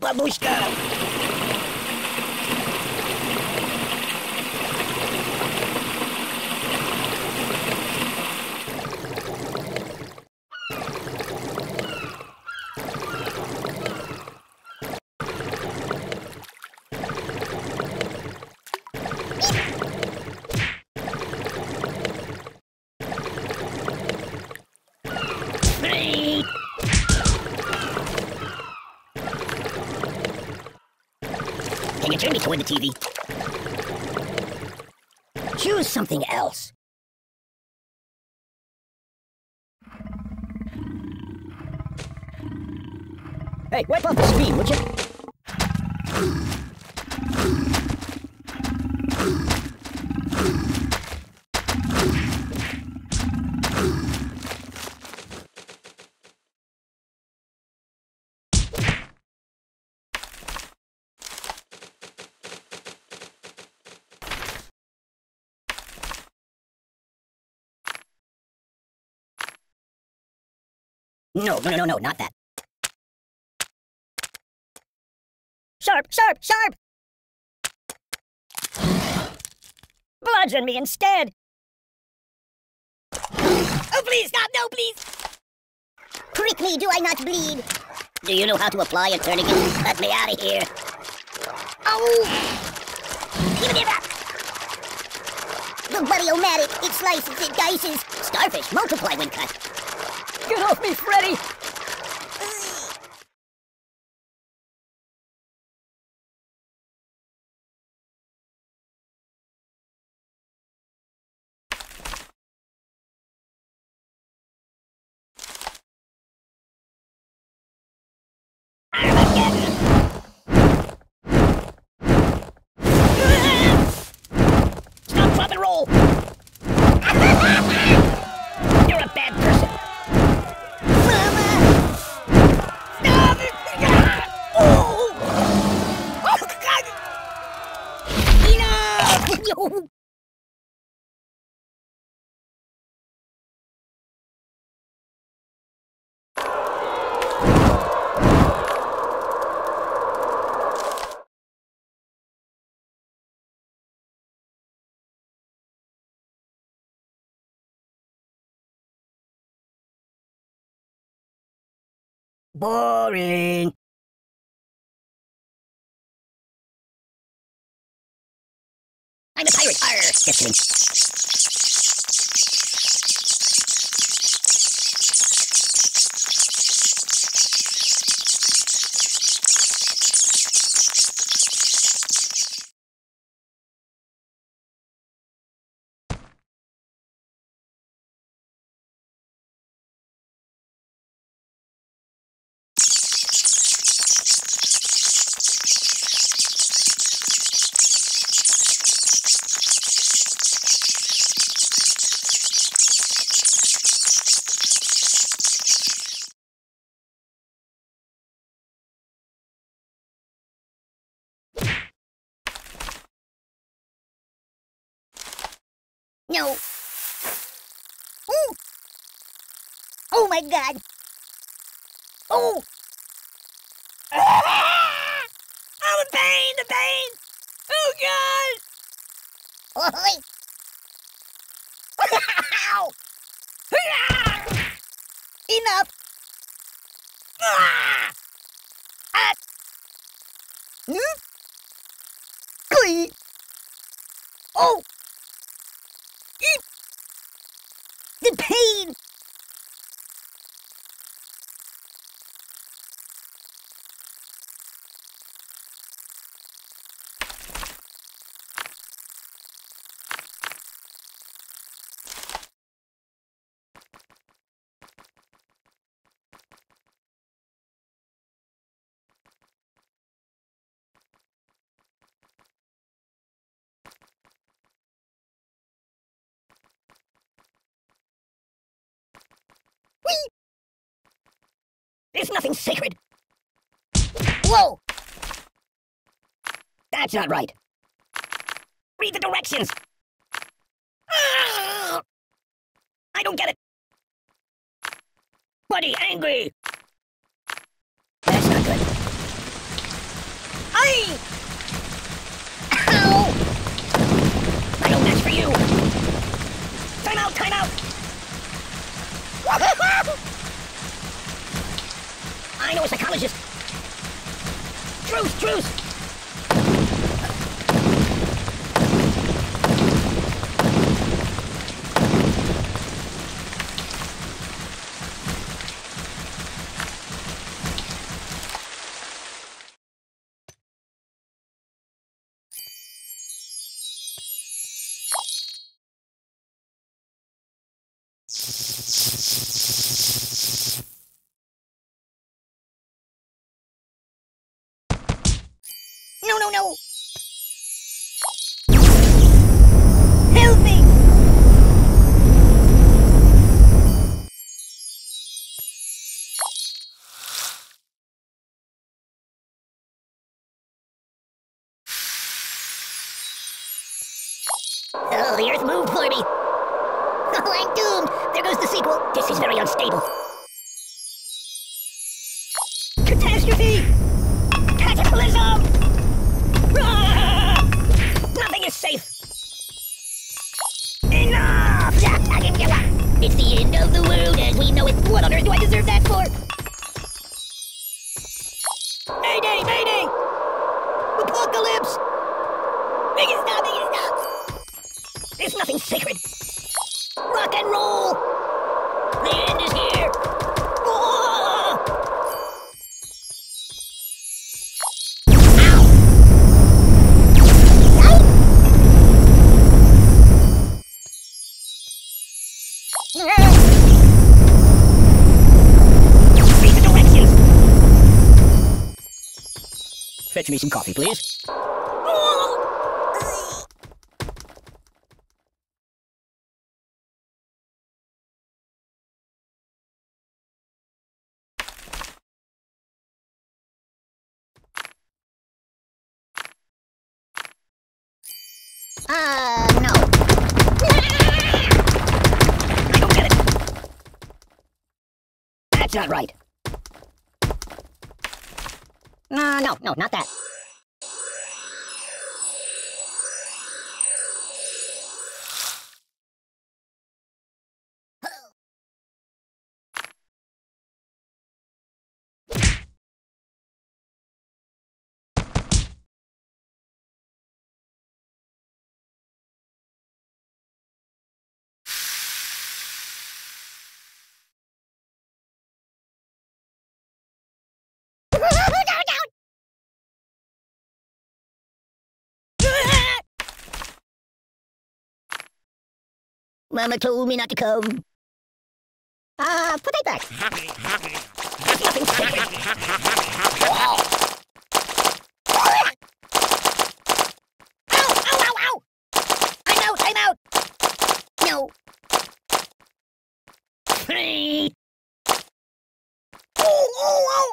Babushka! Can you turn me toward the TV? Choose something else. Hey, wipe off the screen, would you? No, not that. Sharp! Bludgeon me instead! Oh, please, stop! No, please! Prick me, do I not bleed? Do you know how to apply a tourniquet? Let me out of here. Oh! Give me back! The buddy-o-matic, it slices, it dices. Starfish multiply when cut. Get off me, Freddy! Stop, drop, and roll! You're a bad person! Boring. I'm a pirate. Arr, listening. No. Ooh. Oh my God. Oh. Ah! Oh, the pain, the pain. Oh God. Enough. Ah! Hmm? Oh. The pain! There's nothing sacred. Whoa! That's not right. Read the directions. Ah! everybody angry! That's not good. Aye! Ow! I don't match for you! Time out, time out! I know a psychologist! Truce, truce! No! Help me! Oh, the Earth moved for me! Oh, I'm doomed! There goes the sequel! This is very unstable. Catastrophe! Cataclysm! Nothing is safe. Enough! It's the end of the world as we know it. What on earth do I deserve that for? Mayday! Mayday! Apocalypse! Make it stop! Make it stop! There's nothing sacred. Rock and roll! The end is here! Fetch me some coffee, please. I don't get it. That's not right. No, not that. Mama told me not to come. Put that back. Nothing sacred. Ow, ow, ow, ow! I'm out, I'm out! No. Hey! Oh, oh, oh!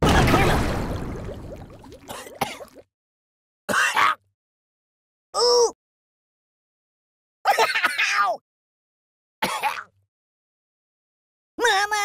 What about karma? Ooh! Ow! Mama!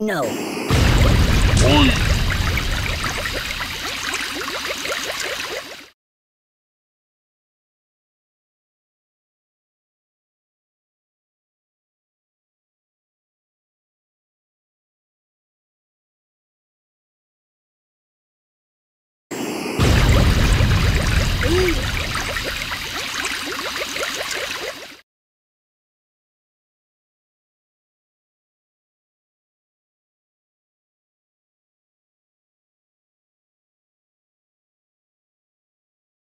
No.